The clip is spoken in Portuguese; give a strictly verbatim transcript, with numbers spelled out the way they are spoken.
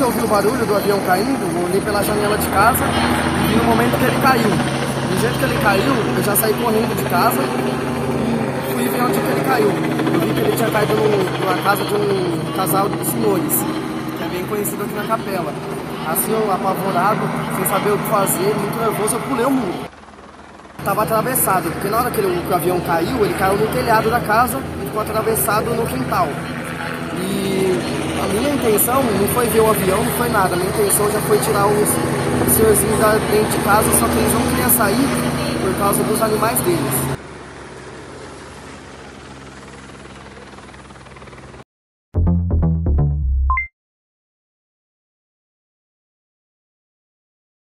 que ouvi o barulho do avião caindo, olhei pela janela de casa e no momento que ele caiu, do jeito que ele caiu, eu já saí correndo de casa e fui ver onde que ele caiu. Eu vi que ele tinha caído numa casa de um casal de senhores, que é bem conhecido aqui na Capela. Assim, eu apavorado, sem saber o que fazer, muito nervoso, eu pulei o muro. Estava atravessado, porque na hora que, ele, que o avião caiu, ele caiu no telhado da casa e ficou atravessado no quintal. E a minha intenção não foi ver o avião, não foi nada. A minha intenção já foi tirar os senhorzinhos da dentro de casa, só que eles não queriam sair por causa dos animais deles.